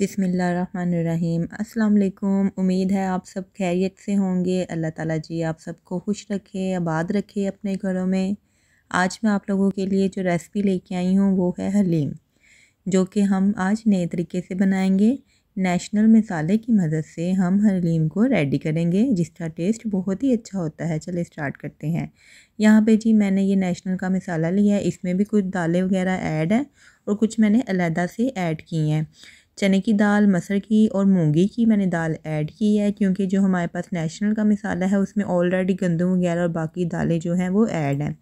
बिस्मिल्लाहिर्रहमानिर्रहीम। अस्सलाम वालेकुम। उम्मीद है आप सब खैरियत से होंगे। अल्लाह ताला जी आप सबको खुश रखे, आबाद रखे अपने घरों में। आज मैं आप लोगों के लिए जो रेसिपी लेके आई हूँ वो है हलीम, जो कि हम आज नए तरीके से बनाएंगे। नेशनल मसाले की मदद से हम हलीम को रेडी करेंगे, जिसका टेस्ट बहुत ही अच्छा होता है। चलिए स्टार्ट करते हैं। यहाँ पे जी मैंने ये नेशनल का मसाला लिया है। इसमें भी कुछ दालें वगैरह ऐड है और कुछ मैंने अलहदा से ऐड की हैं। चने की दाल, मसर की और मूंगी की मैंने दाल ऐड की है, क्योंकि जो हमारे पास नेशनल का मसाला है उसमें ऑलरेडी गंदम वगैरह और बाकी दालें जो हैं वो ऐड हैं।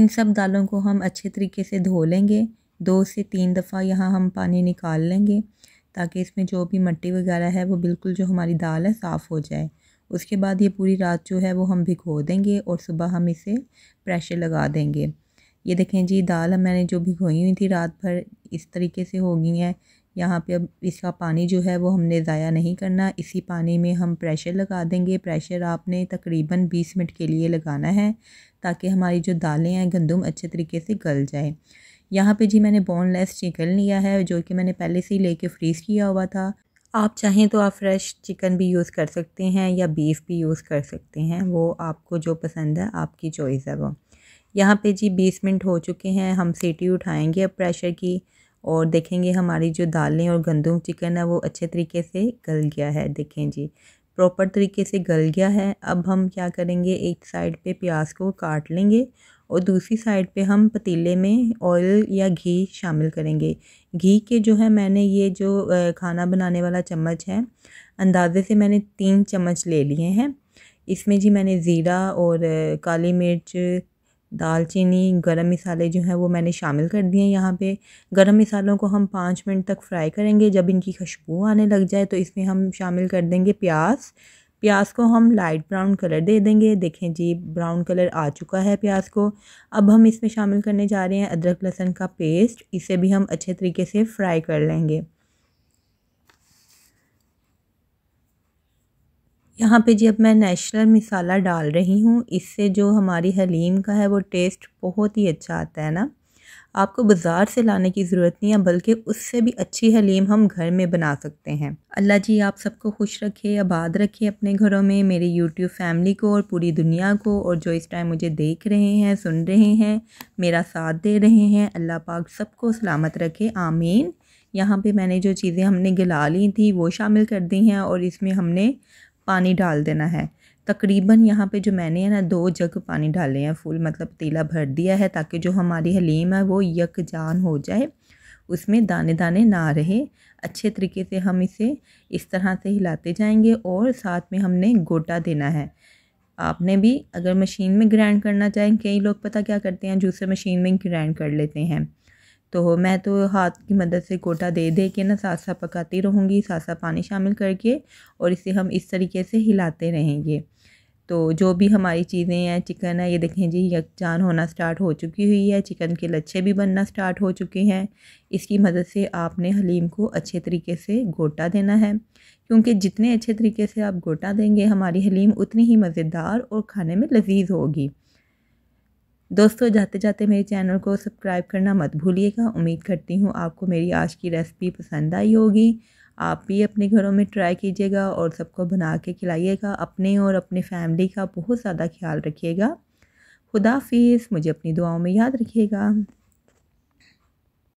इन सब दालों को हम अच्छे तरीके से धो लेंगे। 2 से 3 दफ़ा यहाँ हम पानी निकाल लेंगे, ताकि इसमें जो भी मिट्टी वगैरह है वो बिल्कुल जो हमारी दाल है साफ़ हो जाए। उसके बाद ये पूरी रात जो है वो हम भिगो देंगे और सुबह हम इसे प्रेशर लगा देंगे। ये देखें जी, दाल मैंने जो भिगोई हुई थी रात भर इस तरीके से हो गई हैं। यहाँ पे अब इसका पानी जो है वो हमने ज़ाया नहीं करना। इसी पानी में हम प्रेशर लगा देंगे। प्रेशर आपने तकरीबन 20 मिनट के लिए लगाना है, ताकि हमारी जो दालें हैं गंदम अच्छे तरीके से गल जाए। यहाँ पे जी मैंने बोनलेस चिकन लिया है, जो कि मैंने पहले से ही लेके फ्रीज़ किया हुआ था। आप चाहें तो आप फ्रेश चिकन भी यूज़ कर सकते हैं या बीफ भी यूज़ कर सकते हैं, वो आपको जो पसंद है आपकी चॉइस है वो। यहाँ पे जी 20 मिनट हो चुके हैं। हम सीटी उठाएंगे अब प्रेशर की और देखेंगे हमारी जो दालें और गंदम चिकन है वो अच्छे तरीके से गल गया है। देखें जी प्रॉपर तरीके से गल गया है। अब हम क्या करेंगे, एक साइड पे प्याज को काट लेंगे और दूसरी साइड पे हम पतीले में ऑयल या घी शामिल करेंगे। घी के जो है मैंने ये जो खाना बनाने वाला चम्मच है, अंदाज़े से मैंने 3 चम्मच ले लिए हैं। इसमें जी मैंने ज़ीरा और काली मिर्च, दालचीनी, गरम मिसाले जो हैं वो मैंने शामिल कर दिए हैं। यहाँ पे गरम मिसालों को हम 5 मिनट तक फ्राई करेंगे। जब इनकी खुशबू आने लग जाए तो इसमें हम शामिल कर देंगे प्याज। प्याज को हम लाइट ब्राउन कलर दे देंगे। देखें जी ब्राउन कलर आ चुका है प्याज को। अब हम इसमें शामिल करने जा रहे हैं अदरक लहसुन का पेस्ट। इसे भी हम अच्छे तरीके से फ्राई कर लेंगे। यहाँ पे जी अब मैं नेशनल मसाला डाल रही हूँ। इससे जो हमारी हलीम का है वो टेस्ट बहुत ही अच्छा आता है ना। आपको बाज़ार से लाने की ज़रूरत नहीं है, बल्कि उससे भी अच्छी हलीम हम घर में बना सकते हैं। अल्लाह जी आप सबको खुश रखे, आबाद रखे अपने घरों में। मेरे यूट्यूब फैमिली को और पूरी दुनिया को, और जो इस टाइम मुझे देख रहे हैं, सुन रहे हैं, मेरा साथ दे रहे हैं, अल्लाह पाक सबको सलामत रखे, आमीन। यहाँ पे मैंने जो चीज़ें हमने गला ली थी वो शामिल कर दी हैं और इसमें हमने पानी डाल देना है। तकरीबन यहाँ पे जो मैंने है ना 2 जग पानी डाले हैं फुल, मतलब पतीला भर दिया है, ताकि जो हमारी हलीम है वो यकजान हो जाए, उसमें दाने दाने ना रहे। अच्छे तरीके से हम इसे इस तरह से हिलाते जाएंगे और साथ में हमने गोटा देना है। आपने भी अगर मशीन में ग्राइंड करना चाहें, कई लोग पता क्या करते हैं जूसर मशीन में ग्राइंड कर लेते हैं, तो मैं तो हाथ की मदद से गोटा दे दे के ना साथ पकाती रहूँगी, साथ पानी शामिल करके, और इसे हम इस तरीके से हिलाते रहेंगे। तो जो भी हमारी चीज़ें हैं, चिकन है, ये देखें जी यकजान होना स्टार्ट हो चुकी हुई है। चिकन के लच्छे भी बनना स्टार्ट हो चुके हैं। इसकी मदद से आपने हलीम को अच्छे तरीके से गोटा देना है, क्योंकि जितने अच्छे तरीके से आप गोटा देंगे हमारी हलीम उतनी ही मज़ेदार और खाने में लजीज होगी। दोस्तों जाते जाते मेरे चैनल को सब्सक्राइब करना मत भूलिएगा। उम्मीद करती हूँ आपको मेरी आज की रेसिपी पसंद आई होगी। आप भी अपने घरों में ट्राई कीजिएगा और सबको बना के खिलाइएगा। अपने और अपने फैमिली का बहुत ज़्यादा ख्याल रखिएगा। खुदा हाफिज़। मुझे अपनी दुआओं में याद रखिएगा।